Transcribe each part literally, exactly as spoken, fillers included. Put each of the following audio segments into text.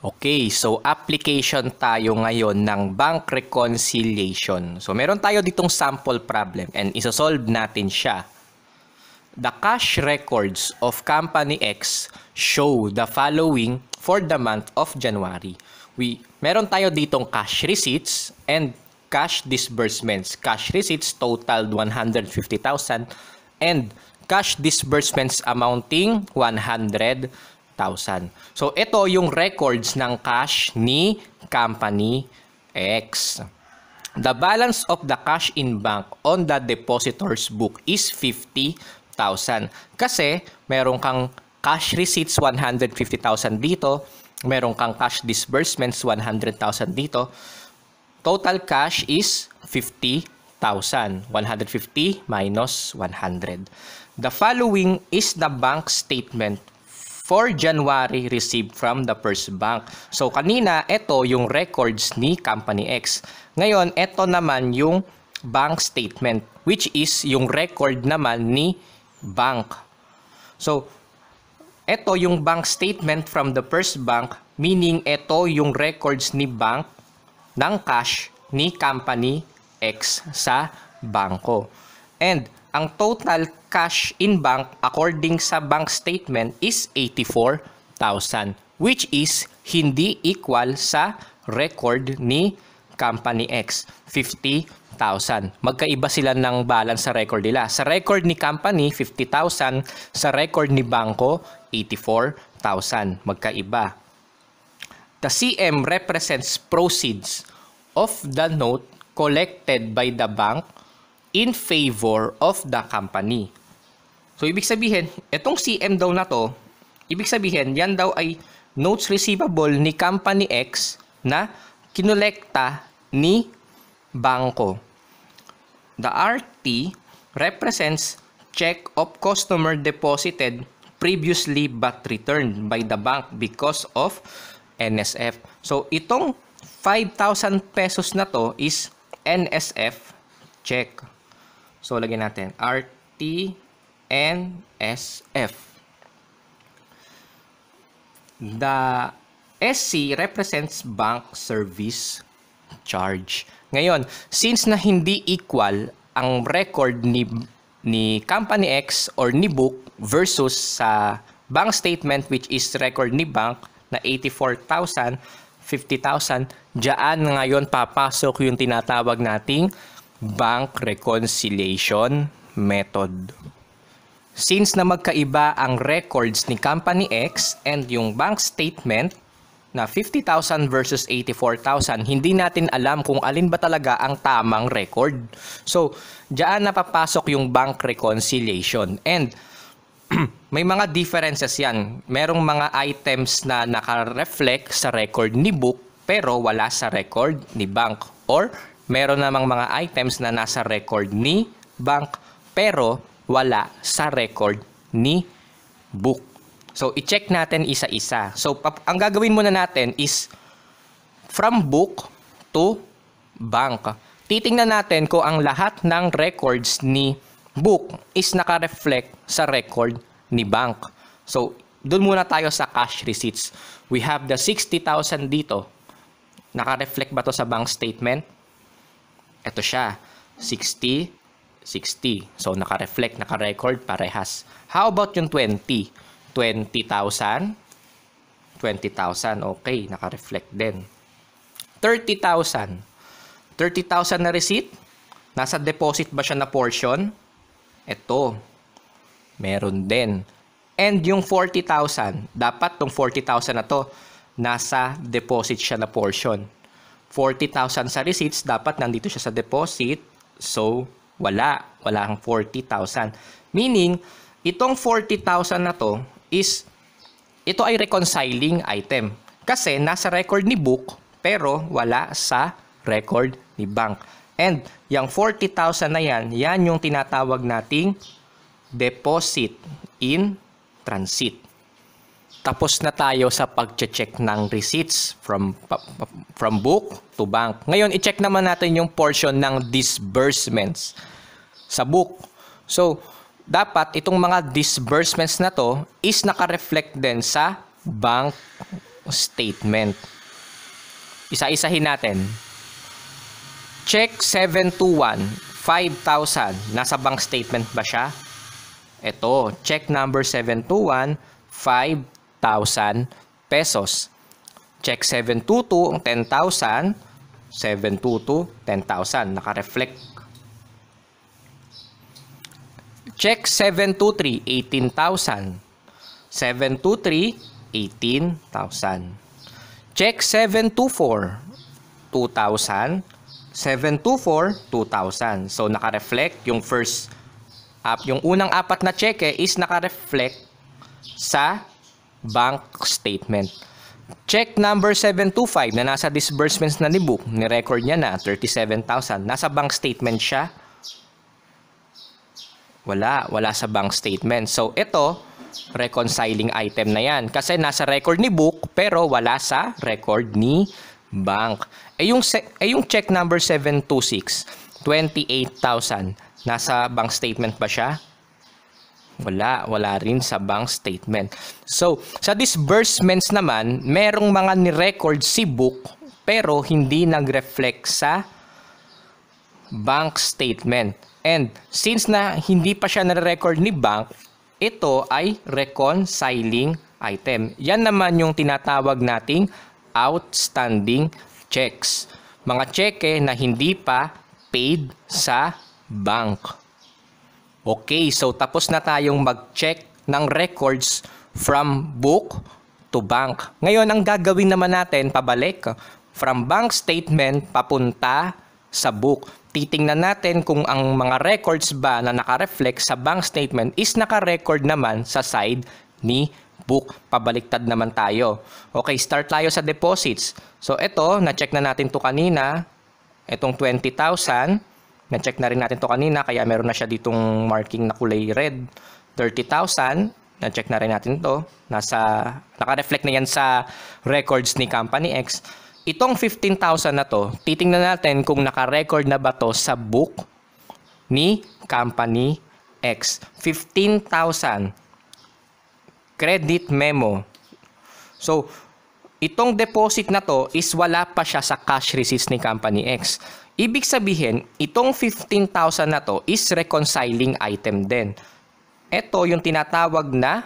Okay, so application tayo ngayon ng bank reconciliation. So meron tayo ditong sample problem and isosolve natin siya. The cash records of Company X show the following for the month of January. We, meron tayo ditong cash receipts and cash disbursements. Cash receipts totaled one hundred fifty thousand and cash disbursements amounting one hundred thousand. So, ito yung records ng cash ni Company X. The balance of the cash in bank on the depositor's book is fifty thousand. Kasi, meron kang cash receipts one hundred fifty thousand dito. Meron kang cash disbursements one hundred thousand dito. Total cash is fifty thousand. one hundred fifty minus one hundred. The following is the bank statement for January received from the first bank. So, kanina, ito yung records ni Company X. Ngayon, ito naman yung bank statement, which is yung record naman ni bank. So, ito yung bank statement from the first bank, meaning ito yung records ni bank ng cash ni Company X sa banko. And ang total cash in bank according sa bank statement is eighty-four thousand, which is hindi equal sa record ni Company X, fifty thousand. Magkaiba sila ng balance sa record nila. Sa record ni company, fifty thousand. Sa record ni banko, eighty-four thousand. Magkaiba. The C M represents proceeds of the note collected by the bank in favor of the company. So, ibig sabihin, itong C M daw na to, ibig sabihin, yan daw ay notes receivable ni Company X na kinolekta ni banko. The R T represents check of customer deposited previously but returned by the bank because of N S F. So, itong five thousand pesos na to is N S F check. So, lagyan natin. R T N S F. The S C represents bank service charge. Ngayon, since na hindi equal ang record ni, ni Company X or ni book versus sa bank statement which is record ni bank na eighty-four thousand, fifty thousand, dyan ngayon papasok yung tinatawag nating bank reconciliation method. Since na magkaiba ang records ni Company X and yung bank statement na fifty thousand versus eighty-four thousand, hindi natin alam kung alin ba talaga ang tamang record. So, dyan napapasok yung bank reconciliation. And may mga differences yan. Merong mga items na nakareflect sa record ni book pero wala sa record ni bank, or meron namang mga items na nasa record ni bank pero wala sa record ni book. So, i-check natin isa-isa. So, ang gagawin muna natin is from book to bank. Titingnan natin kung ang lahat ng records ni book is nakareflect sa record ni bank. So, doon muna tayo sa cash receipts. We have the sixty thousand dito. Nakareflect ba to sa bank statement? Ito siya, sixty, sixty. So, naka-reflect, naka-record, parehas. How about yung twenty? twenty thousand, twenty thousand, okay, naka-reflect din. thirty thousand. thirty thousand na receipt. Nasa deposit ba siya na portion? Ito, meron din. And yung forty thousand, dapat tong forty thousand na to, nasa deposit siya na portion. forty thousand sa receipts, dapat nandito siya sa deposit. So, wala. Wala ang forty thousand. Meaning, itong forty thousand na to is, ito ay reconciling item. Kasi, nasa record ni book, pero wala sa record ni bank. And, yung forty thousand na yan, yan yung tinatawag nating deposit in transit. Tapos na tayo sa pag-check ng receipts from from book to bank. Ngayon, i-check naman natin yung portion ng disbursements sa book. So, dapat itong mga disbursements na to is naka-reflect din sa bank statement. Isa-isahin natin. Check seven two one, five thousand. Nasa bank statement ba siya? Ito, check number seven two one, five thousand pesos. Check seven two two, ten thousand. seven two two, ten thousand. Naka-reflect. Check seven two three, eighteen thousand. seven two three, eighteen thousand. Check seven two four, two thousand. seven two four, two thousand. So naka-reflect yung first up, yung unang apat na check eh, is naka-reflect sa bank statement. Check number seven two five na nasa disbursements na ni book, ni-record niya na thirty-seven thousand. Nasa bank statement siya. Wala, wala sa bank statement. So ito, reconciling item na yan. Kasi nasa record ni book pero wala sa record ni bank. Eh yung, eh yung check number seven two six, twenty-eight thousand. Nasa bank statement ba siya? Wala, wala rin sa bank statement. So, sa disbursements naman, merong mga ni-record si book pero hindi nag-reflect sa bank statement. And since na hindi pa siya na-record ni bank, ito ay reconciling item. Yan naman yung tinatawag nating outstanding checks. Mga cheque na hindi pa paid sa bank. Okay, so tapos na tayong mag-check ng records from book to bank. Ngayon, ang gagawin naman natin, pabalik, from bank statement papunta sa book. Titingnan natin kung ang mga records ba na naka-reflect sa bank statement is naka-record naman sa side ni book. Pabaliktad naman tayo. Okay, start tayo sa deposits. So, ito, na-check na natin to kanina. Itong twenty thousand, na-check na rin natin to kanina, kaya meron na siya ditong marking na kulay red. thirty thousand, na-check na rin natin to. Nasa, naka-reflect na yan sa records ni Company X. Itong fifteen thousand na to, titingnan natin kung naka-record na ba to sa book ni Company X. fifteen thousand credit memo. So, itong deposit na to is wala pa siya sa cash receipts ni Company X. Ibig sabihin, itong fifteen thousand na to is reconciling item din. Ito yung tinatawag na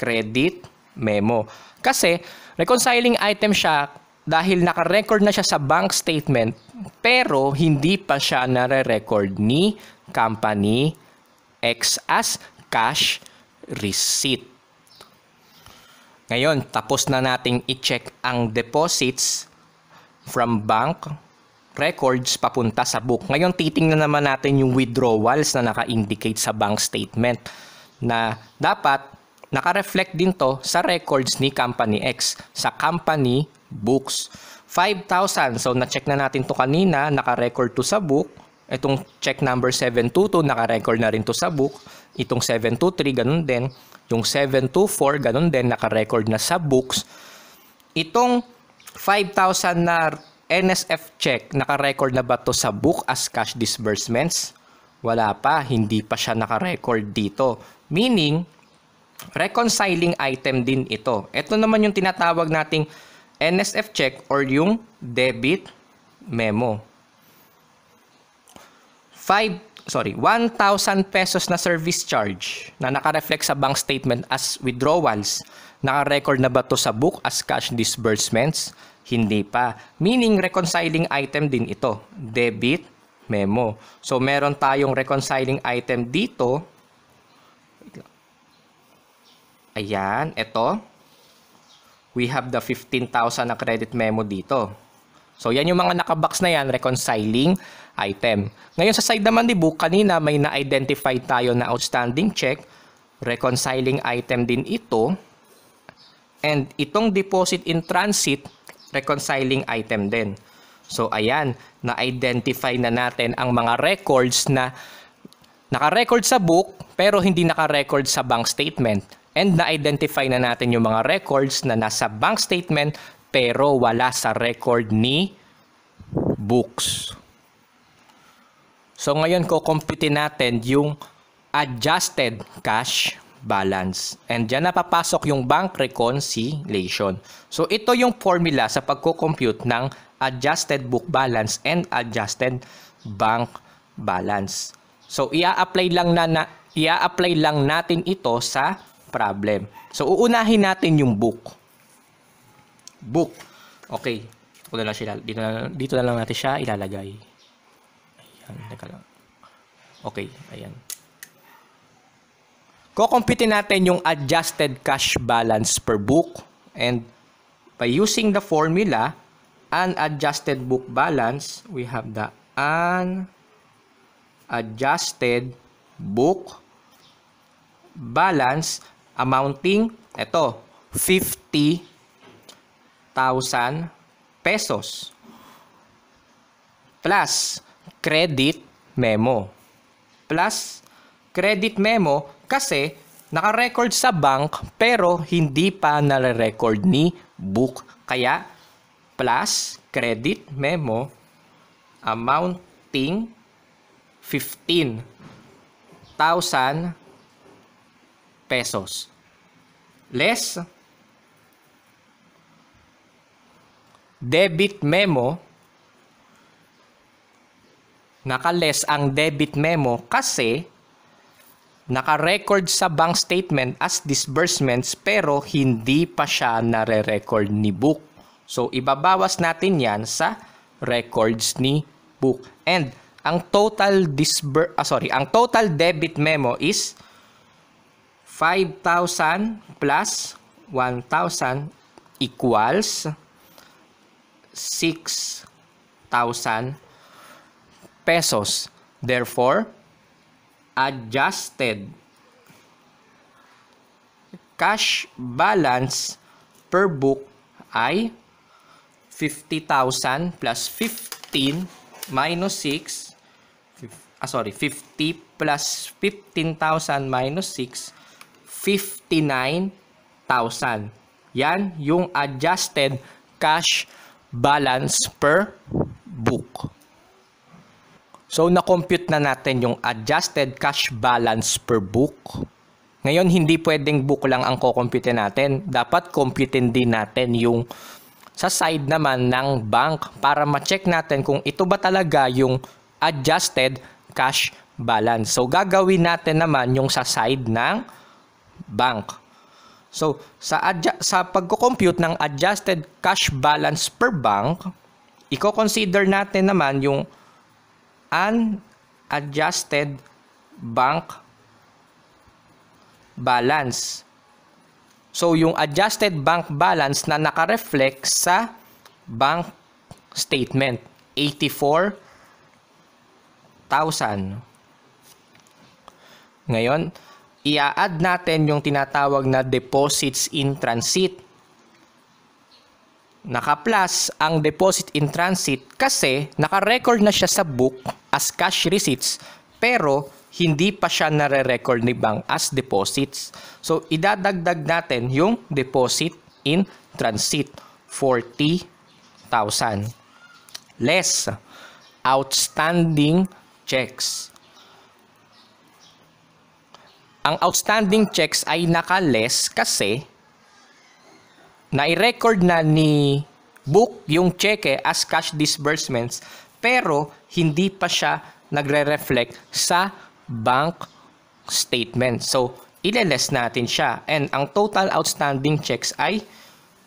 credit memo. Kasi, reconciling item siya dahil naka-record na siya sa bank statement pero hindi pa siya nare-record ni Company X as cash receipt. Ngayon, tapos na nating i-check ang deposits from bank records papunta sa book. Ngayon, titingnan naman natin yung withdrawals na naka-indicate sa bank statement na dapat naka-reflect din to sa records ni Company X sa Company Books. five thousand. So, na-check na natin to kanina. Naka-record to sa book. Itong check number seven two two, naka-record na rin to sa book. Itong seven two three, ganun din. Yung seven two four, ganun din. Naka-record na sa books. Itong five thousand na N S F check, naka-record na ba to sa book as cash disbursements? Wala pa. Hindi pa siya naka-record dito. Meaning, reconciling item din ito. Ito naman yung tinatawag nating N S F check or yung debit memo. five sorry, one thousand pesos na service charge na naka-reflect sa bank statement as withdrawals. Naka-record na ba to sa book as cash disbursements? Hindi pa. Meaning reconciling item din ito, debit memo. So meron tayong reconciling item dito. Ayan, ito. We have the fifteen thousand na credit memo dito. So, yan yung mga nakabox na yan, reconciling item. Ngayon, sa side naman ni book, kanina may na-identify tayo na outstanding check. Reconciling item din ito. And itong deposit in transit, reconciling item din. So, ayan, na-identify na natin ang mga records na naka-record sa book pero hindi naka-record sa bank statement. And na-identify na natin yung mga records na nasa bank statement pero wala sa record ni books. So ngayon, kukumpitin natin yung adjusted cash balance. And dyan napapasok yung bank reconciliation. So ito yung formula sa pagko-compute ng adjusted book balance and adjusted bank balance. So ia-apply lang na, na ia-apply lang natin ito sa problem. So uunahin natin yung book. Book. Okay. Dito na lang siya, dito na, dito na lang natin siya ilalagay. Ayan, teka lang. Okay, ayan. Kukumpitin natin yung adjusted cash balance per book, and by using the formula unadjusted book balance, we have the unadjusted book balance amounting eto fifty thousand pesos plus credit memo. Plus credit memo kasi naka-record sa bank pero hindi pa nare-record ni book. Kaya plus credit memo amounting fifteen thousand pesos. Less debit memo. Naka-less ang debit memo kasi naka-record sa bank statement as disbursements pero hindi pa siya nare-record ni book. So, ibabawas natin yan sa records ni book. And, ang total disbur- ah, sorry, ang total debit memo is five thousand plus one thousand equals six thousand pesos. Therefore, adjusted cash balance per book ay fifty thousand plus fifteen minus six. Ah, sorry, fifty plus fifteen thousand minus six, fifty-nine thousand. Yan yung adjusted cash balance per book. So, na-compute na natin yung adjusted cash balance per book. Ngayon, hindi pwedeng book lang ang kukumpute natin. Dapat computein din natin yung sa side naman ng bank para ma-check natin kung ito ba talaga yung adjusted cash balance. So, gagawin natin naman yung sa side ng bank. So, sa, sa pagko-compute ng adjusted cash balance per bank, i-consider natin naman yung unadjusted bank balance. So, yung adjusted bank balance na nakareflect sa bank statement, eighty-four thousand. Ngayon, i-add natin yung tinatawag na deposits in transit. Naka-plus ang deposit in transit kasi naka-record na siya sa book as cash receipts pero hindi pa siya nare-record ni bank as deposits. So, idadagdag natin yung deposit in transit, forty thousand. Less outstanding checks. Ang outstanding checks ay naka-less kasi nai-record na ni book yung cheque as cash disbursements pero hindi pa siya nagre-reflect sa bank statement. So, ile-less natin siya. And ang total outstanding checks ay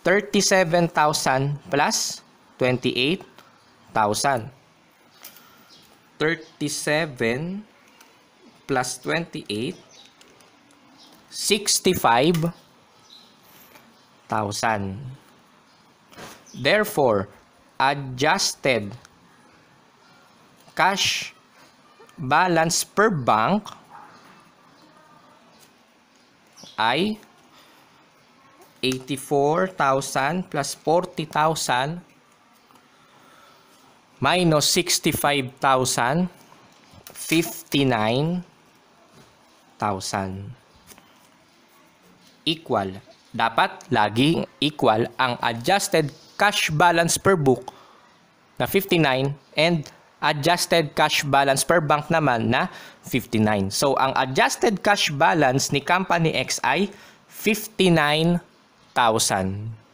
thirty-seven thousand plus twenty-eight thousand. thirty-seven plus twenty-eight, sixty-five thousand. Thousand. Therefore, adjusted cash balance per bank ay eighty-four thousand plus forty thousand minus sixty-five thousand, fifty-nine thousand equal. Dapat laging equal ang adjusted cash balance per book na fifty-nine and adjusted cash balance per bank naman na fifty-nine. So, ang adjusted cash balance ni Company X ay fifty-nine thousand.